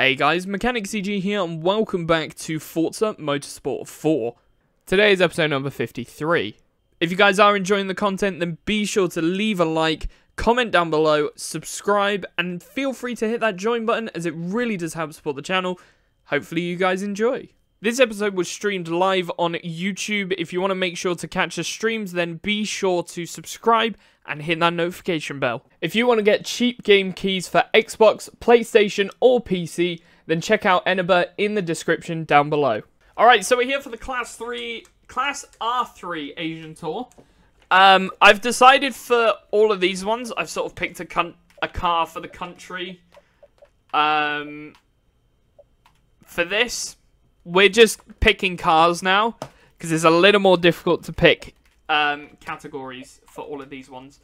Hey guys, MechanicCG here and welcome back to Forza Motorsport 4. Today is episode number 53. If you guys are enjoying the content, then be sure to leave a like, comment down below, subscribe, and feel free to hit that join button as it really does help support the channel. Hopefully you guys enjoy. This episode was streamed live on YouTube. If you want to make sure to catch the streams, then be sure to subscribe and hit that notification bell. If you want to get cheap game keys for Xbox, PlayStation, or PC, then check out Enerba in the description down below. Alright, so we're here for the Class R3 Asian Tour. I've decided for all of these ones, I've sort of picked a car for the country. For this, we're just picking cars now, because it's a little more difficult to pick categories for all of these ones.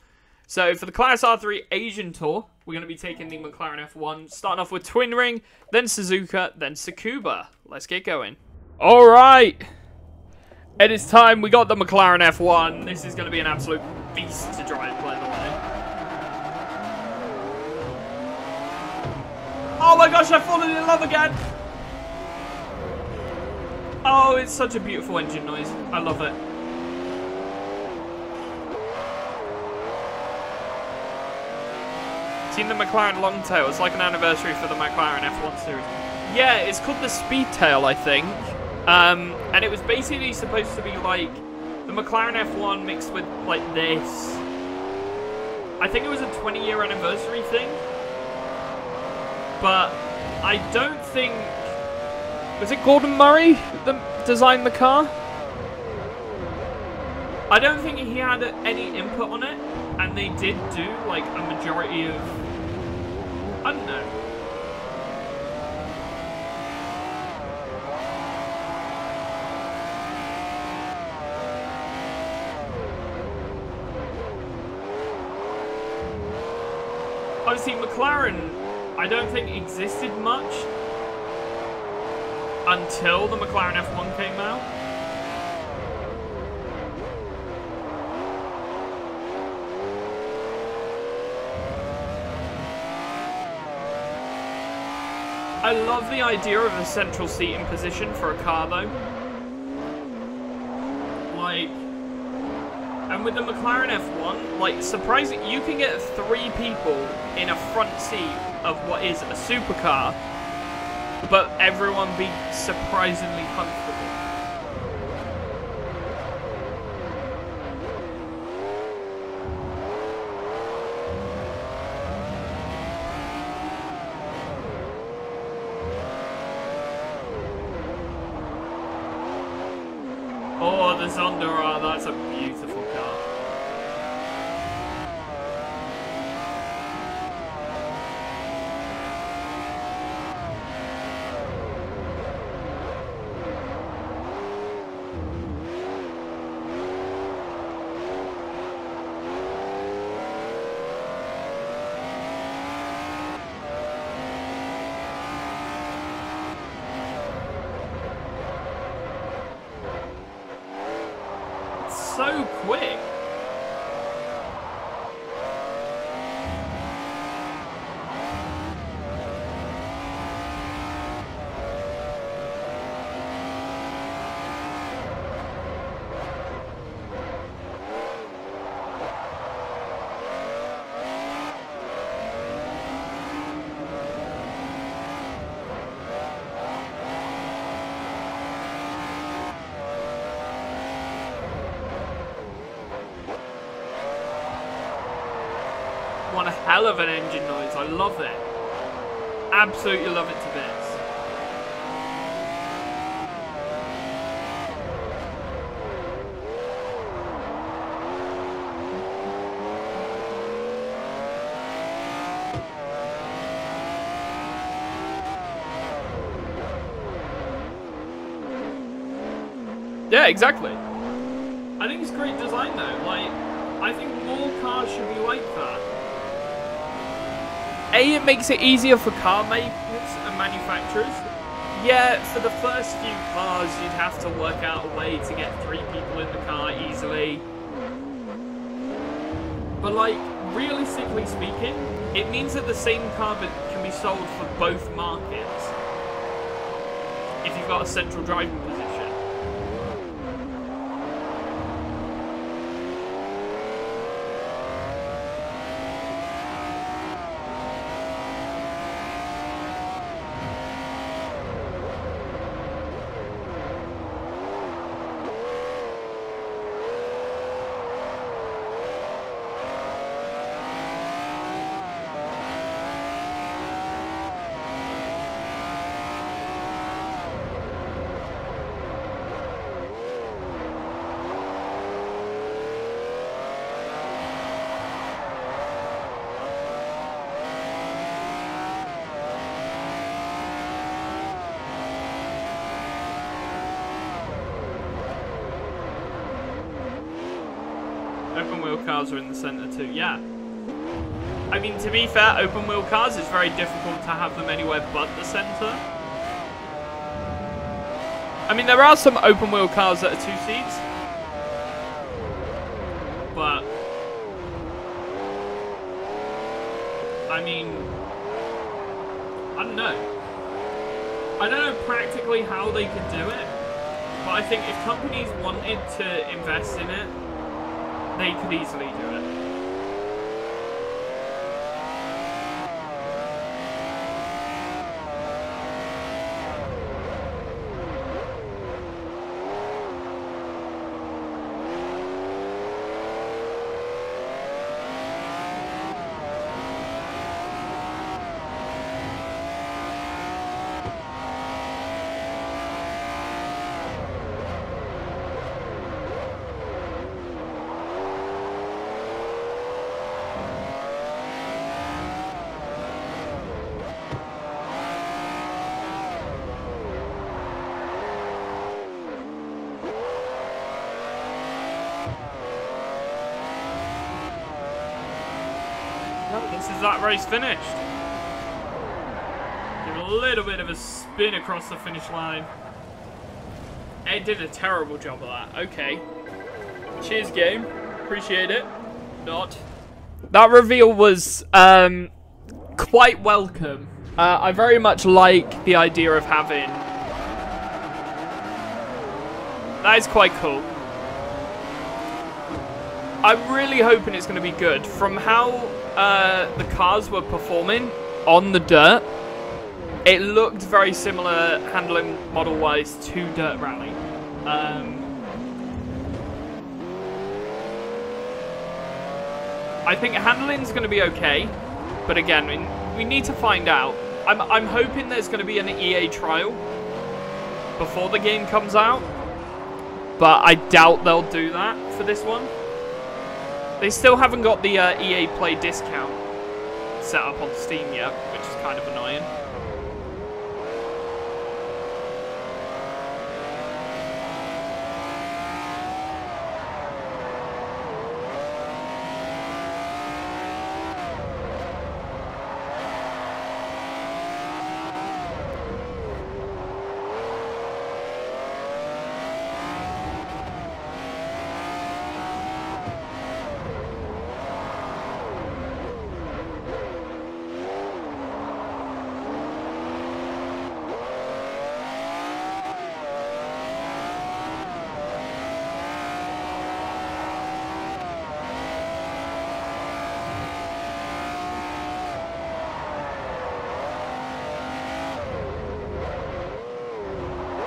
So for the Class R3 Asian Tour, we're going to be taking the McLaren F1, starting off with Twin Ring, then Suzuka, then Tsukuba. Let's get going. All right, it is time. We got the McLaren F1. This is going to be an absolute beast to drive, by the way. Oh my gosh, I've fallen in love again. Oh, it's such a beautiful engine noise. I love it. Seen the McLaren long tail. It's like an anniversary for the McLaren F1 series. Yeah, it's called the Speed Tail, I think. And it was basically supposed to be like the McLaren F1 mixed with like this. I think it was a 20-year anniversary thing. But I don't think... Was it Gordon Murray that designed the car? I don't think he had any input on it, and they did do like a majority of, I don't know. Obviously McLaren, I don't think existed much until the McLaren F1 came out. I love the idea of a central seating position for a car though. Like, and with the McLaren F1, like, surprising, you can get 3 people in a front seat of what is a supercar, but everyone be surprisingly comfortable. Oh, the Zondara, that's a beautiful car. So quick. What a hell of an engine noise. I love it. Absolutely love it to bits. Yeah, exactly. I think it's great design though. Like, I think more cars should be like that. A, it makes it easier for car makers and manufacturers. Yeah, for the first few cars, you'd have to work out a way to get 3 people in the car easily. But like, realistically speaking, It means that the same car can be sold for both markets if you've got a central driving position. Cars are in the center too. Yeah, I mean, to be fair, open wheel cars is very difficult to have them anywhere but the center. I mean, there are some open wheel cars that are two seats, but I mean, I don't know practically how they could do it, but I think if companies wanted to invest in it, they could easily do it. That race finished. Give a little bit of a spin across the finish line. Ed did a terrible job of that. Okay. Cheers, game. Appreciate it. Not. That reveal was quite welcome. I very much like the idea of having. That is quite cool. I'm really hoping it's going to be good. From how the cars were performing on the dirt, it looked very similar handling model wise to Dirt Rally. I think handling's going to be okay, but again, we need to find out. I'm hoping there's going to be an EA trial before the game comes out, but I doubt they'll do that for this one. They still haven't got the EA Play discount set up on Steam yet, which is kind of annoying.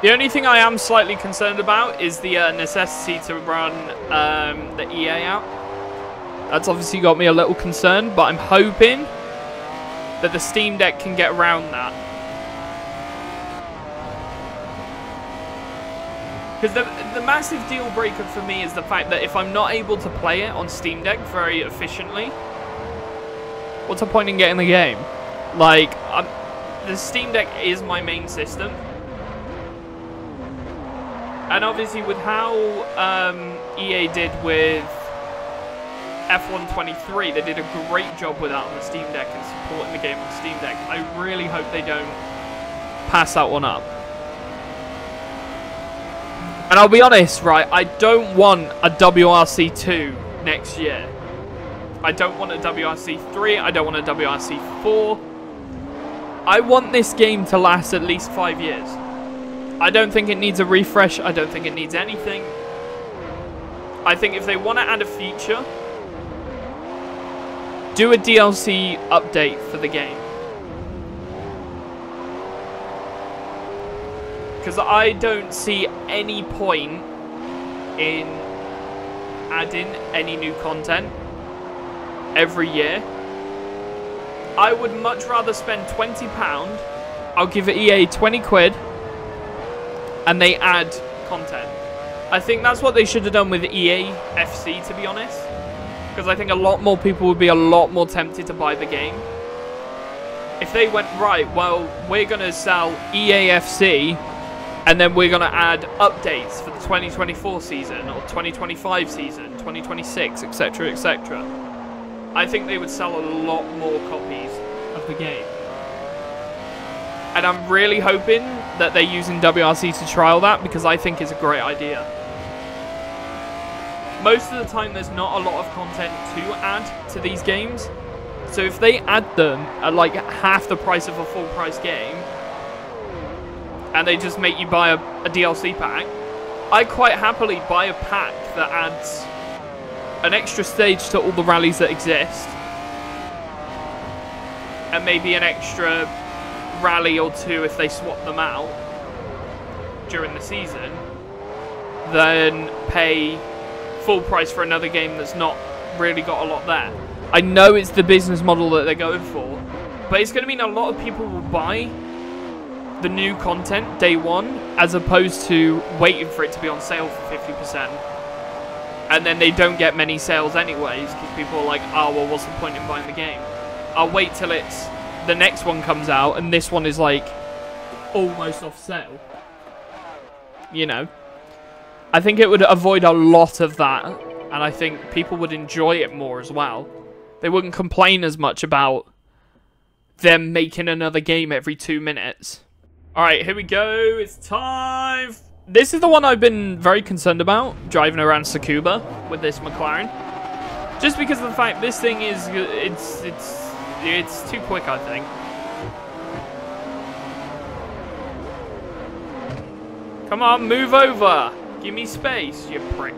The only thing I am slightly concerned about is the necessity to run the EA app. That's obviously got me a little concerned, but I'm hoping that the Steam Deck can get around that. Because the massive deal breaker for me is the fact that if I'm not able to play it on Steam Deck very efficiently, what's the point in getting the game? Like, the Steam Deck is my main system. And obviously with how EA did with F1-23, they did a great job with that on the Steam Deck and supporting the game on the Steam Deck. I really hope they don't pass that one up. And I'll be honest, right, I don't want a WRC 2 next year. I don't want a WRC 3. I don't want a WRC 4. I want this game to last at least 5 years. I don't think it needs a refresh. I don't think it needs anything. I think if they want to add a feature, do a DLC update for the game. Because I don't see any point in adding any new content every year. I would much rather spend £20. I'll give EA 20 quid. And they add content. I think that's what they should have done with EAFC, to be honest. Because I think a lot more people would be a lot more tempted to buy the game. If they went, right, well, we're going to sell EAFC, and then we're going to add updates for the 2024 season, or 2025 season, 2026, etc., etc. I think they would sell a lot more copies of the game. And I'm really hoping that they're using WRC to trial that, because I think it's a great idea. Most of the time there's not a lot of content to add to these games, so if they add them at like half the price of a full price game, and they just make you buy a DLC pack, I quite happily buy a pack that adds an extra stage to all the rallies that exist, and maybe an extra rally or two if they swap them out during the season, then pay full price for another game that's not really got a lot there. I know it's the business model that they're going for, but it's going to mean a lot of people will buy the new content day one, as opposed to waiting for it to be on sale for 50%, and then they don't get many sales anyways, because people are like, oh well, what's the point in buying the game? I'll wait till it's the next one comes out and this one is like almost off sale. You know, I think it would avoid a lot of that, and I think people would enjoy it more as well. They wouldn't complain as much about them making another game every 2 minutes. Alright, here we go. It's time. This is the one I've been very concerned about, driving around Tsukuba with this McLaren. Just because of the fact this thing is it's too quick, I think. Come on, move over. Give me space, you prick.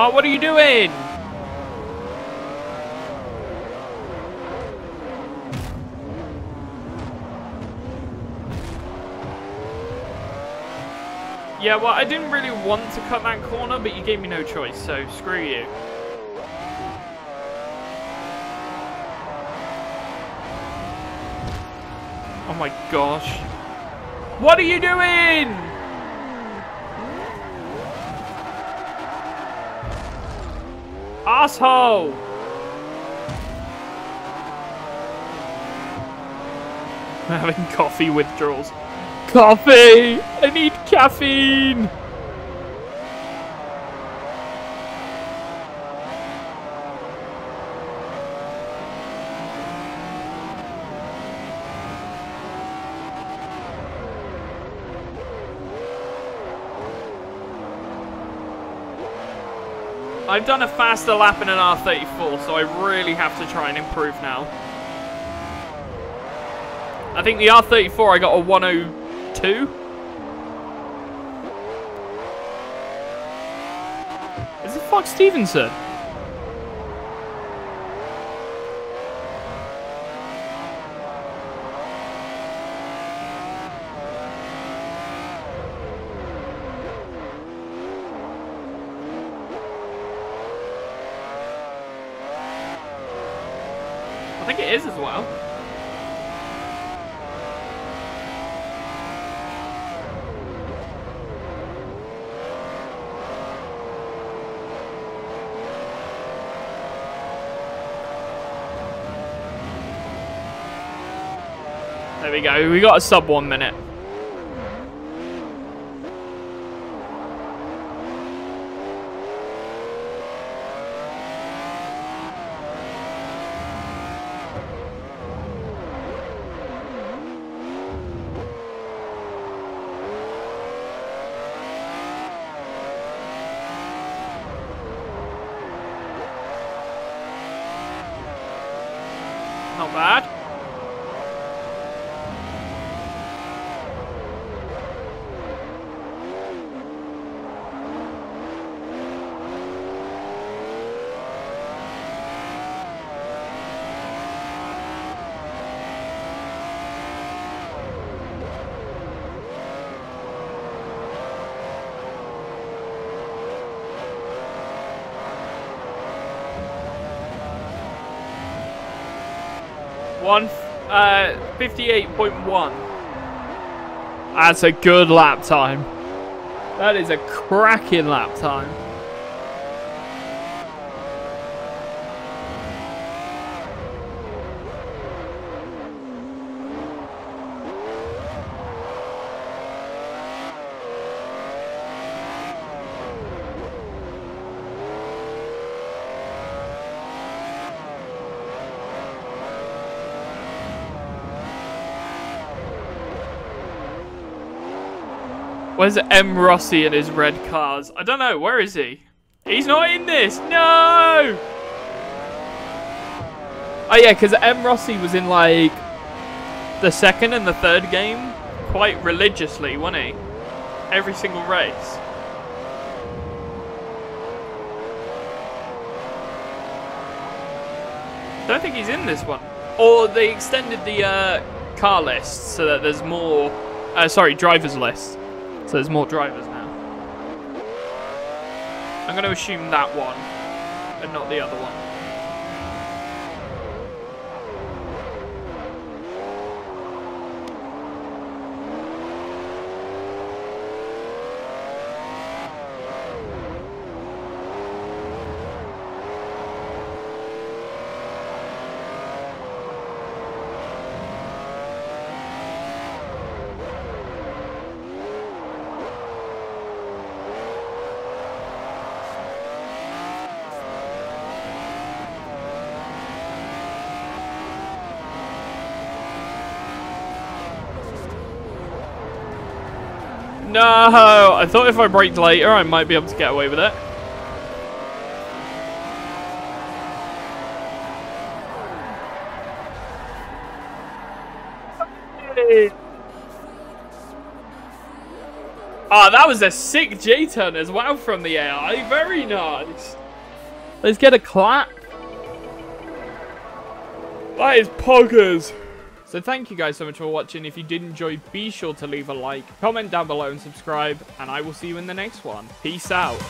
Oh, what are you doing? Yeah, well, I didn't really want to cut that corner, but you gave me no choice, so screw you. Oh my gosh. What are you doing? Asshole! I'm having coffee withdrawals. Coffee! I need caffeine! I've done a faster lap in an R34, so I really have to try and improve now. I think the R34 I got a 102. Is it Fox Stevenson? I think it is as well. There we go, we got a sub 1 minute. Not bad. One 58.1. That's a good lap time. That is a cracking lap time. Where's M. Rossi and his red cars? I don't know. Where is he? He's not in this. No! Oh, yeah, because M. Rossi was in, like, the second and the third game quite religiously, wasn't he? Every single race. Don't think he's in this one. Or they extended the car list so that there's more... sorry, driver's list. So there's more drivers now. I'm going to assume that one and not the other one. No, I thought if I braked later, I might be able to get away with it. Ah, that was a sick J-turn as well from the AI. Very nice. Let's get a clap. That is poggers. So thank you guys so much for watching. If you did enjoy, be sure to leave a like, comment down below and subscribe, and I will see you in the next one. Peace out.